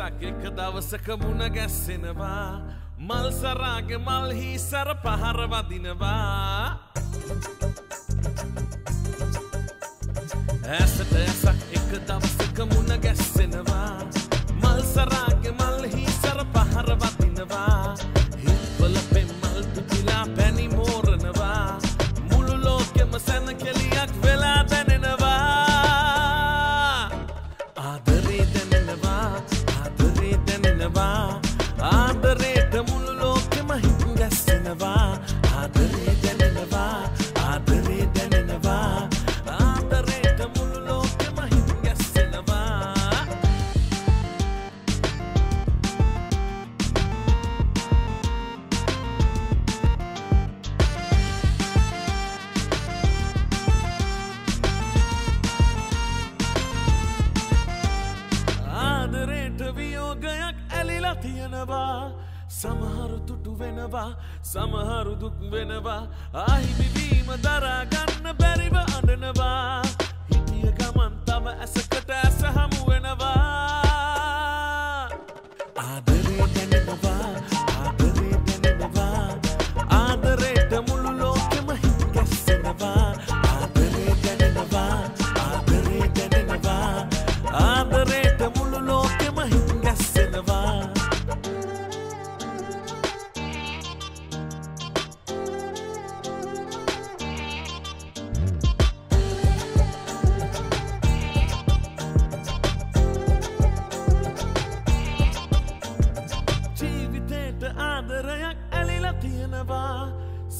sa ke davas kamuna gassenawa mal sarage mal hi sar pahar wadinawa asat sa ek davas kamuna gassenawa mal sarage mal hi sar pahar wadinawa hippal pe mal pitila pani mornawa mulu loke masan keliyak vela denenawa Samaharu tutu venava, samaharu duk venava. Ahi bivima dara ganna beriva adanava. Hitiya gaman tava asakata asahamu venava. Adare denava, adare denava, adare damulu loke mahingasenava. Adare denava, adare denava, adare damulu loke mahingasenava.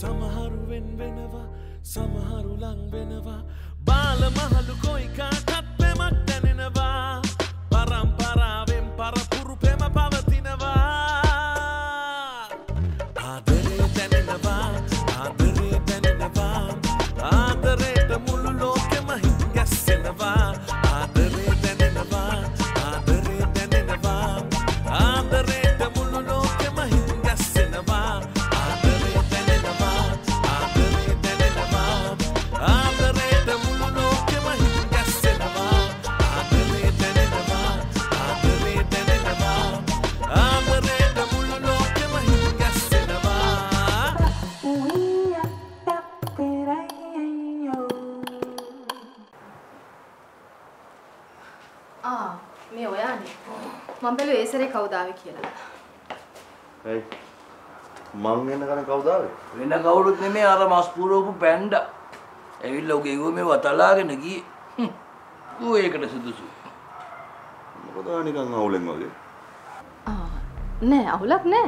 Samaharu ven venava, samaharu lang venava. Bala mahalu koi katat pemak denenava. Parampara vem parapuru pema pavatinava. Adare denenava, adare denenava. Adare damulu loke mahingasenava. Adare denenava, adare denenava. Adare damulu loke mahingasenava. Mom belum esere kau dawe kira. Hey, mangnya negara kau dawe? Wena kau itu ni ada mas pura itu panda. Evil loge itu me watala ke negi. Tuh ekor sesuatu. Kau dah ni kan kau leng mage? Ah, ne, aulak ne.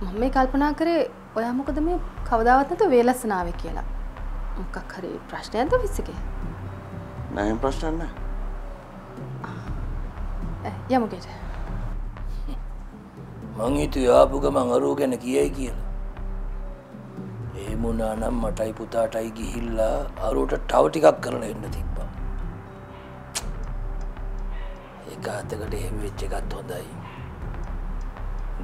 Mami kalpana kere, oyamu kau tu me kau dawe tu velas nawe kira. Muka kare, perasaan tu bisike. Nae perasaan na? Eh, ya mungkin. Mangi itu ya, bukan mangaru kan kiai kian. Emu nana matai puta tai gila, aru itu tautika kerana hendak tiba. Eka tegade emu cekak thodai.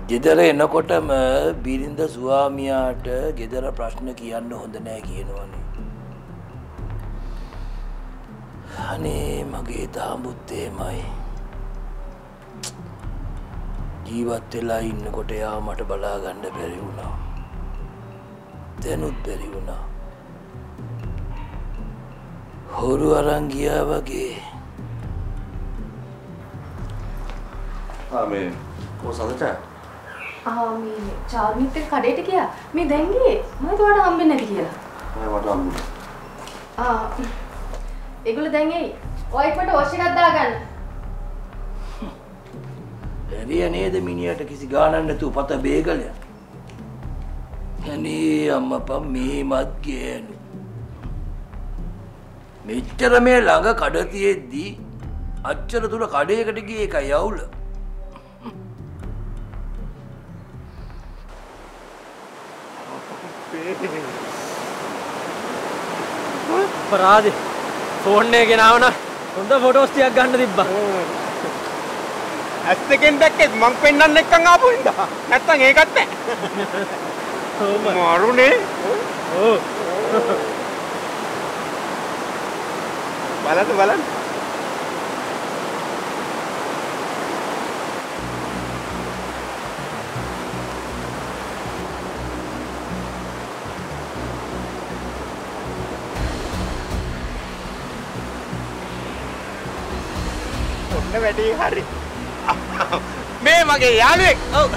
Jadera nak kota mah birinda suami ada, jadera prasna kian no hendaknya kian wani. Hani magi tambut temai. ජීවත් වෙලා ඉන්නකොට යා මට බලා ගන්න බැරි වුණා. දැනුත් බැරි වුණා. හොරු අරන් ගියා වගේ. ආමේ කොසලට. ආමේ චාර්මිත් එක්ක කඩේට ගියා. මේ දැන් ගියේ. මම ඒකට හම්බෙන්නේ නැති කියලා. මට හම්බුනේ. ආ. ඒගොල්ලෝ දැන් එයි. ඔයිකට වොෂ් එකක් දාගන්න. Dia ni ada miniatur kisi ganan itu patah begal ya. Ini amma pami mat kian. Macam mana langga kadat ye di, accha tu la kadeh kadegi kayaul. Parade, phone ni ke nama na, unda photos tiak gan dibba. Asyik hendak ke mangpendan nak kanga pun dah, nanti ngekat tak? Maru ni? Oh, balan tu balan. ගන්න වැඩේ හරි. මේ මගේ යාළුවෙක්. ඔව්.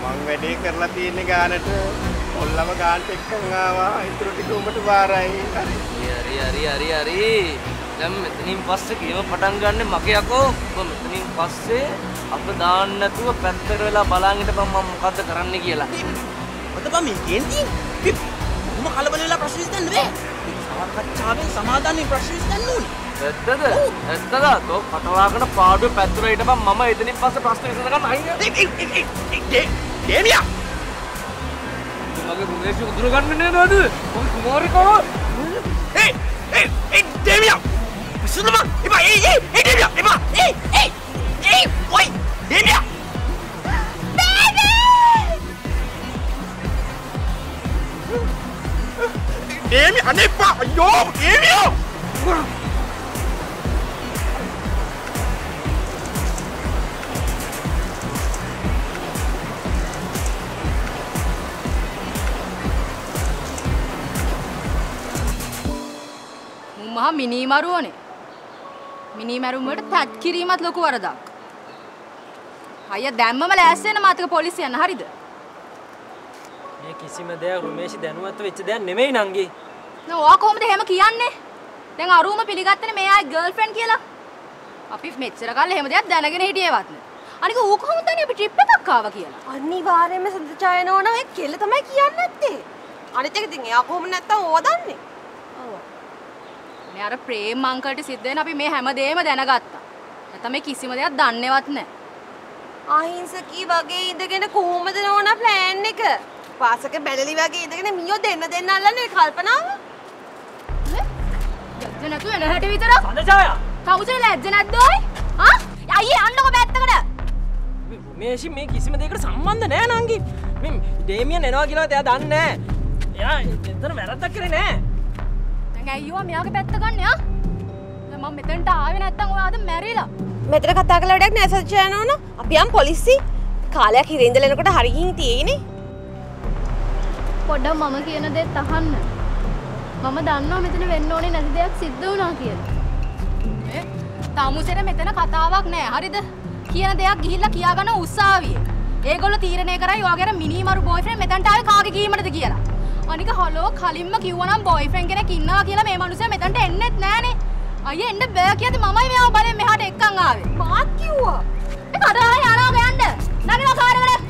මං වැඩේ කරලා තියෙන ගානට ඔල්ලම ගානට එක්කම ආවා. ඉතුරු ටික උඹට බාරයි. හරි. දැන් මෙතනින් පස්සේ කීව පටන් ගන්න මගේ යකෝ. ඔබ මෙතනින් පස්සේ අප දාන්න නැතුව පැත්තට වෙලා බලන් හිටපන් මම මොකද්ද කරන්න කියලා. ඔතපන් මේ කියන්නේ. මම කලබල වෙලා ප්‍රශ්න විසඳන්න බෑ. කච්චාවෙන් සමාදානයේ ප්‍රශ්න විසඳන්න ඕනේ. ඇත්තද? තෝ කටවාගෙන පාඩුවේ පැත්තට හිටපන් මම එතනින් පස්සේ ප්‍රශ්න විසඳගන්න අයිනේ. ගේනියා. මගේ මුදේශ උදුර ගන්න නේද? මොන් කුමාරිකව. ඒ ගේනියා. විසඳුම. ඉබා ඒ ගේනියා. ඉබා ඒ ඔයි ගේනියා. Emi, aneh pak, yo, Emi yo. Mumah mini maru muda tak kiri mat loku waradak. Ayah damma malah asalnya mat ke polisi an hari itu. මේ කිසිම දෙයක් රුමේෂි දැනුවත් වෙච්ච දෙයක් නෙමෙයි නංගි. නෝ ඔයා කොහොමද එහෙම කියන්නේ? දැන් අරුම පිළිගත්තනේ මේ ආයි ගර්ල්ෆ්‍රෙන්ඩ් කියලා. අපි මෙච්චර කාලෙ එහෙම දෙයක් දැනගෙන හිටියේවත් නෑ. අනික ඌ කොහොමද අනේ අපි ට්‍රිප් එකක් ආවා කියලා. අනිවාර්යයෙන්ම සඳචයනෝ නම් ඒ කෙල්ල තමයි කියන්නේ නැත්තේ. අනිත් එක ඉතින් එයා කොහොම නැත්තම් ඕවා දන්නේ. ඔව්. මේ අර ප්‍රේම් අංකල්ට සිද්ධ වෙන අපි මේ හැම දෙයක්ම දැනගත්තා. නැත්නම් මේ කිසිම දෙයක් දන්නේවත් නෑ. ආහිංසකී වගේ ඉඳගෙන කොහොමද නෝනා ප්ලෑන් එක? පාසක බැලලි වගේ ඉඳගෙන මියෝ දෙන්න අල්ලන්නේ කල්පනාව. ලැජ්ජ නැතු වෙන හැටි විතරක්. සඳජායා. කවුද ලැජ්ජ නැද්ද ඔයි? ආ? අයියේ යන්නකො පැත්තකට. මේෂි මේ කිසිම දෙයකට සම්බන්ධ නැහැ නංගි. මේ ඩේමියන් එනවා කියලාත් එයා දන්නේ නැහැ. එයා එතන වැරද්දක් කරේ නැහැ. දැන් අයියෝ මෙයාගේ පැත්ත ගන්න යා. දැන් මම මෙතනට ආවේ නැත්තම් ඔයා අද මැරිලා. මෙතන කතා කරලා වැඩක් නැහැ සඳජා යනවනම්. අපි යම් පොලිසි කාලයක් හිරේ ඉඳලා එනකොට හරියින් තියෙන්නේ. පොඩ්ඩක් මම කියන දේත් අහන්න. මම දන්නවා මෙතන වෙන්න ඕනේ නැති දෙයක් සිද්ධ වුණා කියලා. මේ තාමුසෙර මෙතන කතාවක් නෑ. හරිද? කියන දෙයක් ගිහිල්ලා කියාගන්න උසාවියේ. ඒගොල්ලෝ තීරණය කරයි ඔයාගේ මිනිමරු බොයිෆ්‍රෙන්ඩ් මෙතනට ආවේ කාගේ කීමටද කියලා. අනික හලෝ කලින්ම කිව්වනම් බොයිෆ්‍රෙන්ඩ් කෙනෙක් ඉන්නවා කියලා මේ මිනිහා මෙතනට එන්නෙත් නෑනේ. අයියේ එන්න බෑ කියද්දි මමයි මෙයාව බලෙන් මෙහාට එක්කන් ආවේ. මාත් කිව්වා. ඒක අදාහේ යනවා ගයන්න. නැගිලා කාර් එකට.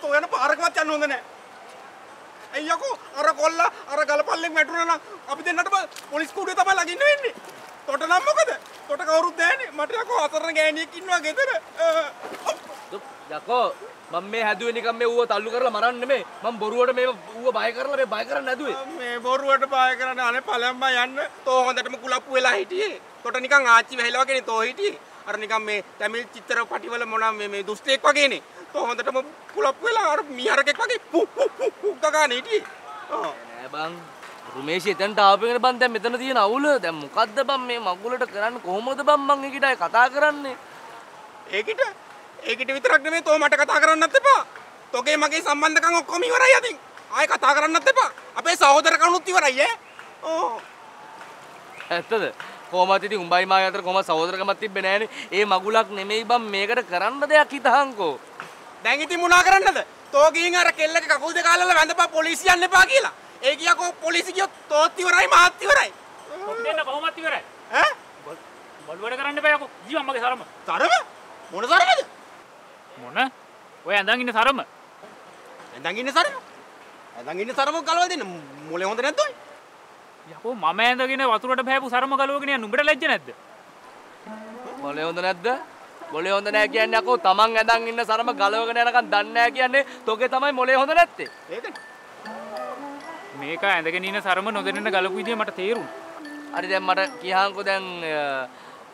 Tuh kan apa arah macam mana nih? Iya aku arah kolla arah galapalling metro na, abis itu nanti polisi kuda tambah lagi nih. Total nama apa deh? Total kau urut deh nih. Materi aku asalnya kayak ini kinwa gitu deh. Tuh, jago. Mami haduin ini kami uwa talu kerla maran nih. Mam boru ada nih uwa bayar kerla, bayar kerla haduin. Nih boru ada bayar kerla, aneh paling mayan. Tuh kan tadi mukula puela hiti. Total nikah ngaji bahela kayak ini tuh hiti. Arah nikah me Tamil citra party wala mana me dustek pakai nih. तो हम तो पुलाव पे लगा और मियार के पास पुप पुप पुप पुप तगा नहीं थी। नहीं बंग रुमेश इतने टापे के बंद है मितने दिए ना उल्ल दे मुकाद्दे बंग में मागुले टक कराने कोहमो दे बंग मंगे की टाइ कतार कराने एक इटे वितर रखने में तो हमारे कतार कराने नत्ते पा तो के मगे संबंध कांगो कमी हो रहा है यादिंग आय कतार कराने नत्ते पा अबे साहूदर कांगो ती हो रही है ओ ऐसा කොහොමද ඉතින් උඹයි මාගේ අතර කොහොම සහෝදරකමක් තිබ්බේ නැහනේ. ඒ මගුලක් නෙමෙයි බං මේකට කරන්න දෙයක් හිතහන්කෝ. දැන් ඉතින් මොනා කරන්නද? තෝ ගිහින් අර කෙල්ලගේ කකුල් දෙක අල්ලලා වැඳපන් පොලිසිය යන්න එපා කියලා. ඒ කියකෝ පොලිසිය ගියොත් තෝත් ඉවරයි මාත් ඉවරයි. කොහොමද කොහොමත් ඉවරයි. ඈ? බලවඩ කරන්න බෑ යකෝ. ජීව මගේ තරම. තරම? මොන තරමද? මොන? ඔය ඇඳන් ඉන්න තරම. ඇඳන් ඉන්න තරම? ඇඳන් ඉන්න තරම ගලවලා දෙන්න. මොලේ හොඳ නැද්ද ඔය? යකෝ මම ඇඳගෙන වතුරට බෑපු සරම ගලවගෙන යන්න උඹට ලැජ්ජ නැද්ද? මොලේ හොඳ නැද්ද? මොලේ හොඳ නැහැ කියන්නේ යකෝ තමන් ඇඳන් ඉන්න සරම ගලවගෙන යනකම් දන්නේ නැහැ කියන්නේ තෝගේ තමයි මොලේ හොඳ නැත්තේ. ඒකනේ. මේක ඇඳගෙන ඉන්න සරම නොදැනෙන්න ගලපු විදිය මට තේරුණා. හරි දැන් මට කියහන්කෝ දැන්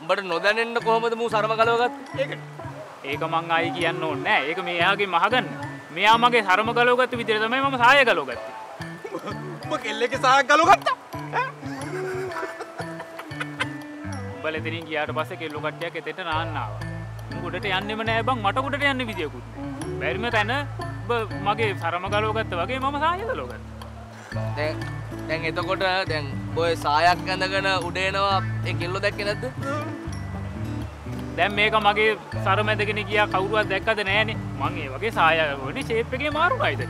උඹට නොදැනෙන්න කොහොමද මූ සරම ගලවගත්තේ? ඒකනේ. ඒක මං ආයි කියන්න ඕනේ නෑ. ඒක මෙයාගේ මහගන්න. මෙයා මගේ සරම ගලවගත්ත විදිහට තමයි මම සාය ගලවගත්තේ. ඔබ කෙල්ලෙක්ගේ සායක් ගලවගත්තා? ඈ? උඹලෙතරින් ගියාට පස්සේ කෙල්ලෝ කට්ටියක් එතෙන්ට නාන්න ආවා. උඹ උඩට යන්නෙම නෑ බං. මට උඩට යන්න විදියකුත් නෑ. බැරිම තැන ඔබ මගේ සරම ගලවගත්තා වගේ මම සාය ගලවගත්තා. දැන් එතකොට දැන් ඔය සායක් ඇඳගෙන උඩ එනවා ඒ කෙල්ලෝ දැක්කේ නැද්ද? දැන් මේක මගේ සරමැදගෙන ගියා කවුරුවත් දැක්කද නෑනේ. මං ඒ වගේ සායවලනේ ෂේප් එකේ මාරුයිද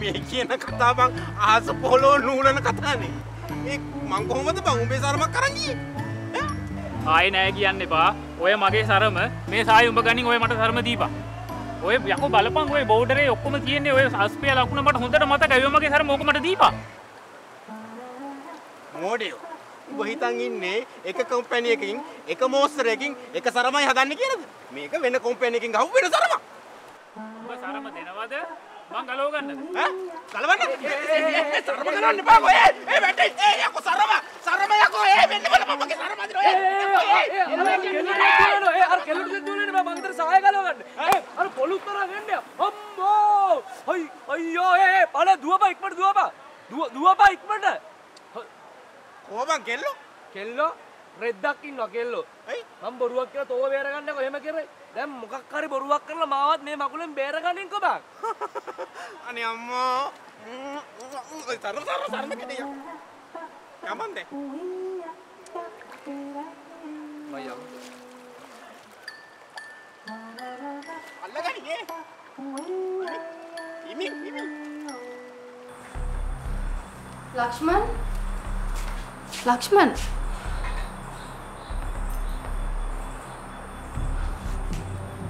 මේ කියන කතාව බං ආස පොළොව නූලන කතාවනේ. මේ මං කොහොමද බං උඹේ සරමක් අරන් ගියේ ආයේ නෑ කියන්න එපා. ඔය මගේ සරම මේ සාය උඹ ගනින් ඔය මට සරම දීපන්. ඔය යකෝ බලපන් ඔය බෝඩරේ ඔක්කොම තියන්නේ ඔය අස්පිය ලකුණ මට හොඳට මතකයි. ඔය මගේ සරම ඕක මට දීපන්. මොඩියෝ උඹ හිතන් ඉන්නේ එක කම්පැනි එකකින් එක මොස්ටර් එකකින් එක සරමයි හදන්නේ කියලාද? මේක වෙන කම්පැනි එකකින් ගහුව වෙන සරමක්. උඹ සරම දෙනවද? මං ගලව ගන්නද? ඈ? ගලවන්න? සරම ගන්න එපා ඔය. ඒ වැටේ. ඒ යකෝ සරම. සරම යකෝ. ඒ වෙන්න බල මගේ සරම අදින ඔය. ඒ අර කෙල්ලට දුන්නේ මම අන්තර සහාය ගලව ගන්න. ඒ අර පොලු කරා වෙන්නේ. අම්මෝ. අයි අයියෝ ඒ බල දුවපා ඉක්මනට දුවපා. දුවපා ඉක්මනට. කොහොමද කෙල්ලෝ? කෙල්ලෝ රෙද්දක් ඉන්නවා කෙල්ලෝ. ඇයි? මම බොරුවක් කියලා තෝව බේර ගන්නකො එහෙම කරේ. දැන් මොකක් හරි බොරුවක් කරලා මාවත් මේ මගුලෙන් බේර ගන්නින්කො බං. අනේ අම්මෝ. සරම කෙඩිය. යමන්ද? මයියා. අල්ලගනි නේ. ඉමි. ලක්ෂ්මන්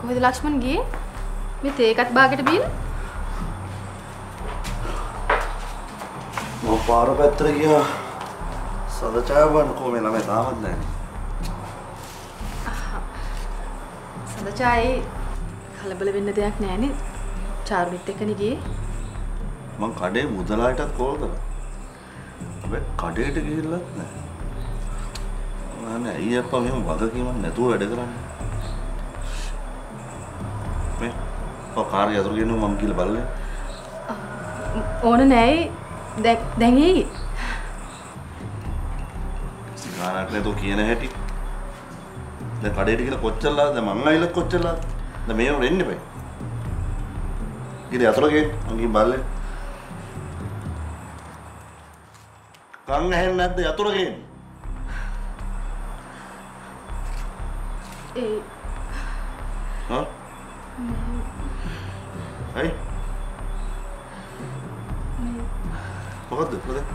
කොහෙද ලක්ෂ්මන් ගියේ? මේ තේකත් බාගෙට බීලා මම පාර පැත්තට ගියා. සඳචාය බන් කොහේ ළමයි තාමත් නැහැනේ. සඳචායේ කලබල වෙන්න දෙයක් නැහැනේ. චාරුණිත් එක්කනේ ගියේ. මං කඩේ මුදලාටත් කෝල් කරා. කඩේට ගිහිල්ලත් නෑ. නෑ අයියා අප්පා මෙහෙම වගකීමක් නැතුව වැඩ කරන්නේ. මේ පොකාරිය අතුරු ගිනු මම කියලා බලලා. ඕන නෑ. දැන් එයි. සිගාරට් නේද කියන හැටි. දැන් කඩේට ගිහලා කොච්චරලාද මං ආයිලත් කොච්චරලාද? දැන් මේව වෙන්නේ බෑ. ඉතින් අතුරු ගිහින් මං ගිහින් බලලා. කන් ඇහෙන්නේ නැද්ද යතුරු ගේන්නේ? ඒ හා? ඇයි? මොකද්ද? මොකද?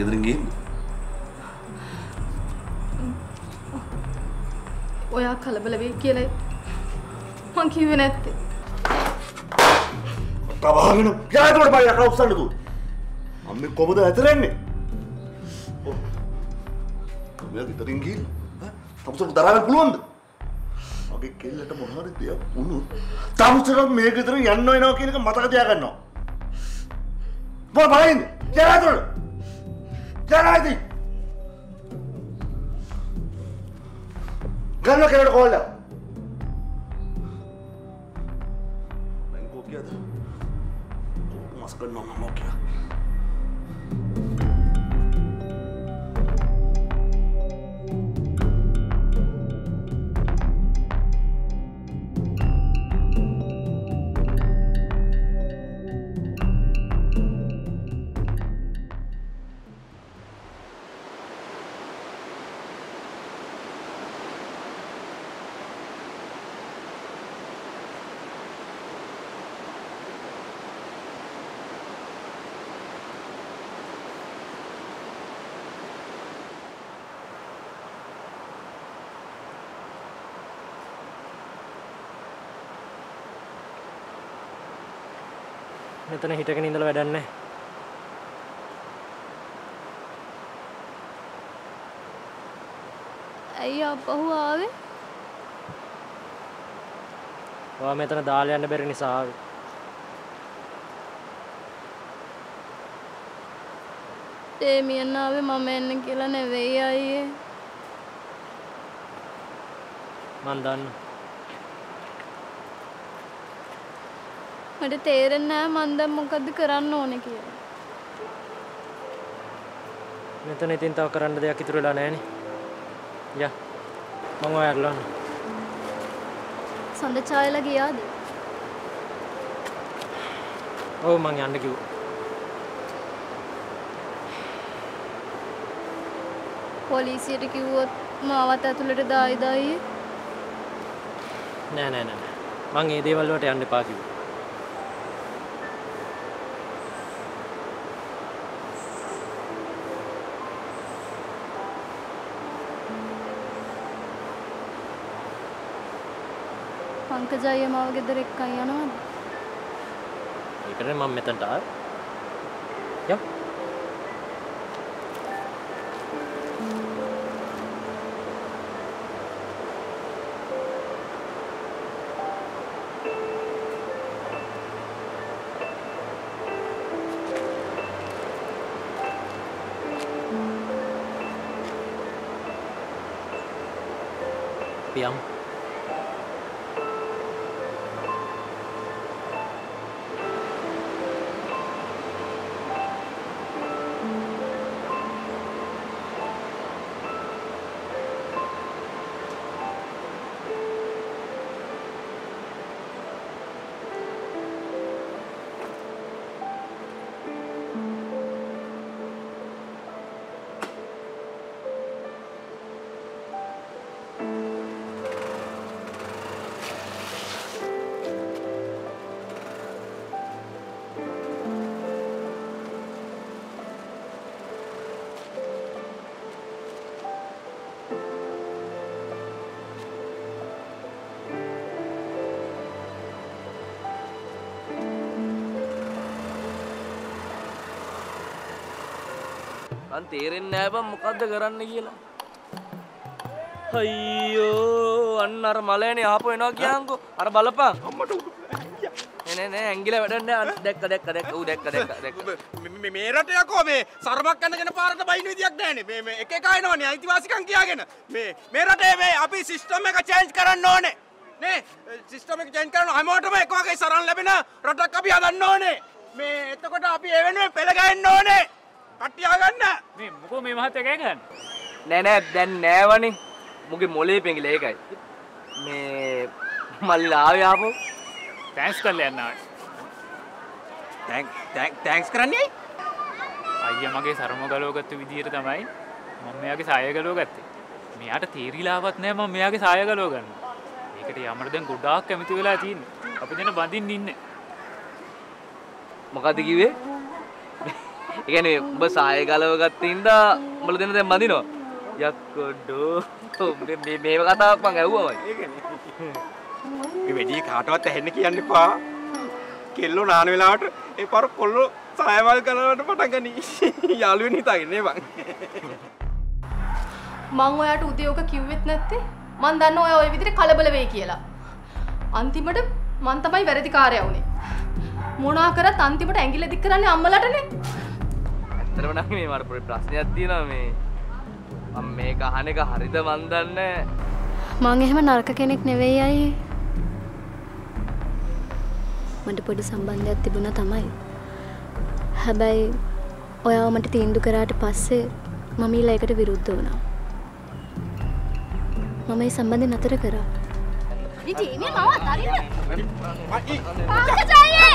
ගෙදරින් ගිහින්ද? ඔයා කලබල වෙයි කියලා මං කිව්වේ නැත්තේ. තවහගෙන යාතුවට බය කරලා උස්සන්න දුන්නේ. මම කොහොමද ඇතරන්නේ? ඔව්. කමෙන් ගෙදරින් ගිහින් තමුසට දරාගන්න පුළුවන්ද? මගේ කෙල්ලට මොන හරි දෙයක් වුණොත් තමුසට මේ ගෙදරින් යන්න වෙනවා කියන එක මතක තියාගන්නවා. බෝ බලන්න. යාතුවට. Get out of here! घर में कैरेट खोल लो। मैं को क्या था? मस्कर ना मामो क्या? Tena hitakan indal badannya. Ayah apa hua aave? Wah, metana dal yanna beri nisa aave. Te miyanna aave mama yanna kiyala neveyi ayye. Man danna. මට තේරෙන්නේ නැහැ මන් දැන් මොකද කරන්න ඕනේ කියලා. මෙතන ඉතින් තව කරන්න දෙයක් ඉතුරු වෙලා නැහැ නේ. යා. මම ඔයාට ලන්න. සඳ ඡායලා ගියාද? ඔව් මං යන්න කිව්වා. පොලිසියට කිව්වොත් මාවත් ඇතුළට දායි. නෑ. මං ඒ දේවල් වලට යන්න එපා කිව්වා. पंकजाई माव के दरेक का याना इकरे माम में तंटा या पियाम මන් තේරෙන්නේ නැහැ බං මොකද්ද කරන්න කියලා. අයියෝ අන්න අර මලේනේ ආපහු එනවා කියන්කො. අර බලපන්. අම්මට උඩු. නෑ ඇංගිල වැඩක් නෑ. දැක්ක. ඌ දැක්ක. මේ රට යකෝ මේ සර්මක් යනගෙන පාරට බයින විදියක් නෑනේ. මේ එක එක එනවනේ අයිතිවාසිකම් කියාගෙන. මේ රටේ මේ අපි සිස්ටම් එක චේන්ජ් කරන්න ඕනේ. නේ සිස්ටම් එක චේන්ජ් කරනවා හැමෝටම එක වගේ සරන් ලැබෙන රටක් අපි හදන්න ඕනේ. මේ එතකොට අපි ඒ වෙනුවෙන් පෙළ ගහන්න ඕනේ. කට්ටිය ගන්න මේ මොකෝ මේ මහත්තයා ගෑ ගන්න නෑ දැන් නෑ වනේ මුගේ මොලේ පෙඟිල ඒකයි මේ මල්ලා ආවේ ආපෝ තෑන්ක්ස් කරලා යන්න ආවේ තෑන්ක්ස් කරන්නේ අයියා මගේ සරම ගලවගත්ත විදියට තමයි මම මෙයාගේ සාය ගලවගත්තේ මෙයාට තීරීලාවක් නෑ මම මෙයාගේ සාය ගලව ගන්න මේකට යමර දැන් ගොඩාක් කැමති වෙලා තියෙන්නේ අපි දෙන බඳින්න ඉන්නේ මොකද්ද කිව්වේ කියන්නේ ඔබ සාය ගලවගත්තේ ඉඳා උඹල දෙන්න දැන් බඳිනවා යක්කොඩෝ මේ මේව කතාවක් මං ඇහුවාමයි ඒකනේ මේ වැඩි කාටවත් ඇහෙන්න කියන්න එපා කෙල්ලෝ නාන වෙලාවට ඒ පාර කොල්ලෝ සායවල් කරනවට පටන් ගනි යාළුවෙන් හිතාගන්නේ බං මං ඔයාට උදේ ඔක කිව්වෙත් නැත්තේ මං දන්නවා ඔයා ওই විදිහට කලබල වෙයි කියලා අන්තිමට මං තමයි වැරදිකාරයා වුනේ මොනවා කරත් අන්තිමට ඇඟිල්ල දික් කරන්නේ අම්මලටනේ. ඇත්තටම නම් මේ මාර පොඩි ප්‍රශ්නයක් තියෙනවා මේ. මම මේක අහන එක හරිද මන් දන්නේ නැහැ. මං එහෙම නරක කෙනෙක් නෙවෙයි අයියේ. මට පොඩි සම්බන්ධයක් තිබුණා තමයි. හැබැයි ඔයාව මට තීන්දුව කරාට පස්සේ මම ඊළඟට විරුද්ධ වුණා. මම මේ සම්බන්ධය නතර කරා. Ini mau tarik. Pak Jaya.